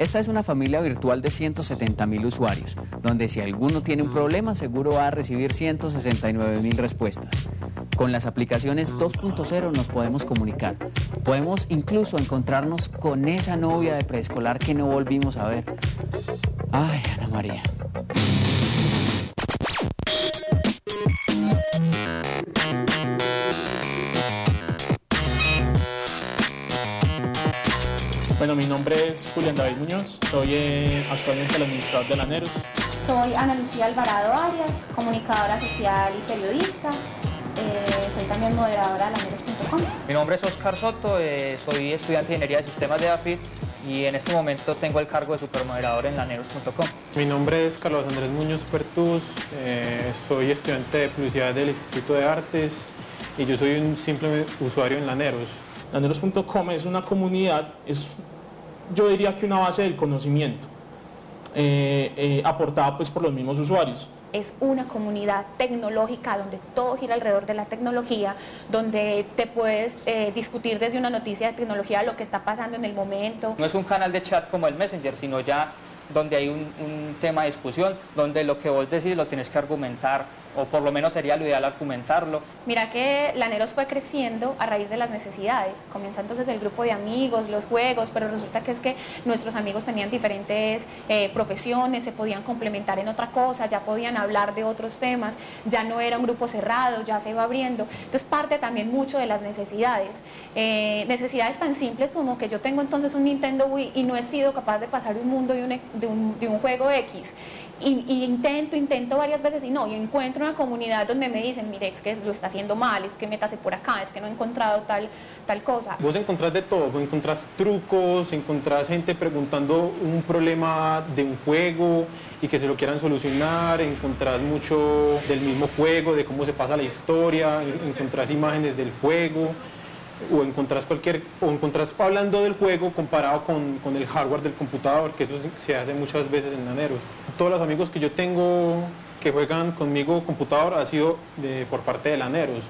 Esta es una familia virtual de 170.000 usuarios, donde si alguno tiene un problema seguro va a recibir 169.000 respuestas. Con las aplicaciones 2.0 nos podemos comunicar. Podemos incluso encontrarnos con esa novia de preescolar que no volvimos a ver. Ay, Ana María. Bueno, mi nombre es Julián David Muñoz, soy actualmente el administrador de LANeros. Soy Ana Lucía Alvarado Arias, comunicadora social y periodista. Soy también moderadora de LANeros.com. Mi nombre es Oscar Soto, soy estudiante de Ingeniería de Sistemas de AFIP y en este momento tengo el cargo de supermoderador en LANeros.com. Mi nombre es Carlos Andrés Muñoz Pertuz, soy estudiante de Publicidad del Instituto de Artes y yo soy un simple usuario en LANeros. LANeros.com es una comunidad, yo diría que una base del conocimiento, aportada pues por los mismos usuarios. Es una comunidad tecnológica donde todo gira alrededor de la tecnología, donde te puedes discutir desde una noticia de tecnología lo que está pasando en el momento. No es un canal de chat como el Messenger, sino ya donde hay un tema de discusión, donde lo que vos decís lo tienes que argumentar, o por lo menos sería lo ideal argumentarlo. Mira que LANeros fue creciendo a raíz de las necesidades. Comenzó entonces el grupo de amigos, los juegos, pero resulta que es que nuestros amigos tenían diferentes profesiones, se podían complementar en otra cosa, ya podían hablar de otros temas, ya no era un grupo cerrado, ya se iba abriendo. Entonces parte también mucho de las necesidades. Necesidades tan simples como que yo tengo entonces un Nintendo Wii y no he sido capaz de pasar un mundo de un juego X. Y intento varias veces y encuentro una comunidad donde me dicen, mire, es que lo está haciendo mal, es que métase por acá, es que no he encontrado tal cosa. Vos encontrás de todo, vos encontrás trucos, encontrás gente preguntando un problema de un juego y que se lo quieran solucionar, encontrás mucho del mismo juego, de cómo se pasa la historia, encontrás imágenes del juego, o encontrás hablando del juego comparado con el hardware del computador, que eso se hace muchas veces en LANeros. Todos los amigos que yo tengo que juegan conmigo computador ha sido por parte de LANeros.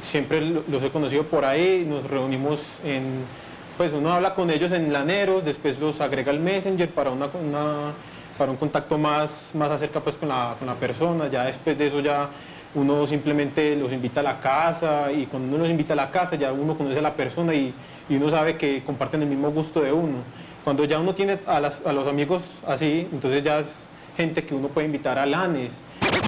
Siempre los he conocido por ahí, nos reunimos pues uno habla con ellos en LANeros, después los agrega al Messenger para para un contacto más acerca pues con la persona. Ya después de eso ya uno simplemente los invita a la casa, y cuando uno los invita a la casa ya uno conoce a la persona y uno sabe que comparten el mismo gusto de uno. Cuando ya uno tiene a los amigos así, entonces ya es gente que uno puede invitar a Lanes.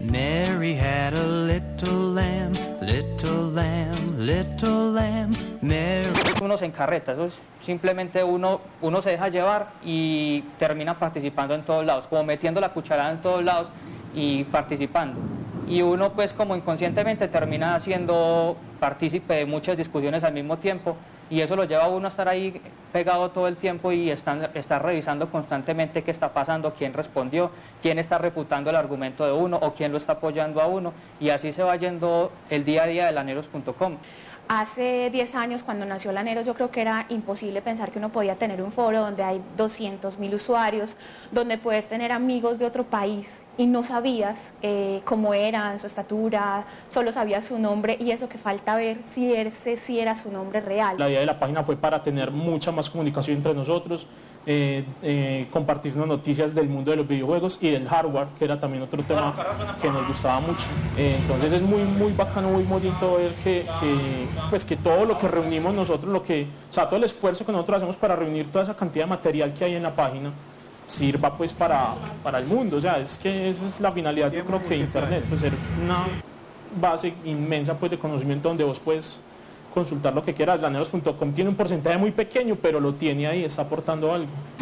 Mary had a little lamb, little lamb, little lamb. Mary. Uno se encarreta, eso es simplemente uno se deja llevar y termina participando en todos lados, como metiendo la cucharada en todos lados y participando. Y uno pues como inconscientemente termina siendo partícipe de muchas discusiones al mismo tiempo, y eso lo lleva a uno a estar ahí pegado todo el tiempo y estar revisando constantemente qué está pasando, quién respondió, quién está refutando el argumento de uno o quién lo está apoyando a uno, y así se va yendo el día a día de LANeros.com. Hace 10 años, cuando nació LANeros, yo creo que era imposible pensar que uno podía tener un foro donde hay 200.000 usuarios, donde puedes tener amigos de otro país y no sabías cómo eran, su estatura, solo sabías su nombre, y eso que falta ver si era su nombre real. La idea de la página fue para tener mucha más comunicación entre nosotros, compartirnos noticias del mundo de los videojuegos y del hardware, que era también otro tema que nos gustaba mucho. Entonces es muy bacano, muy bonito ver que todo lo que reunimos nosotros, todo el esfuerzo que nosotros hacemos para reunir toda esa cantidad de material que hay en la página, sirva pues para el mundo. O sea, es que esa es la finalidad, yo creo, que Internet, pues ser una base inmensa pues de conocimiento donde vos puedes consultar lo que quieras. LANeros.com tiene un porcentaje muy pequeño, pero lo tiene ahí, está aportando algo.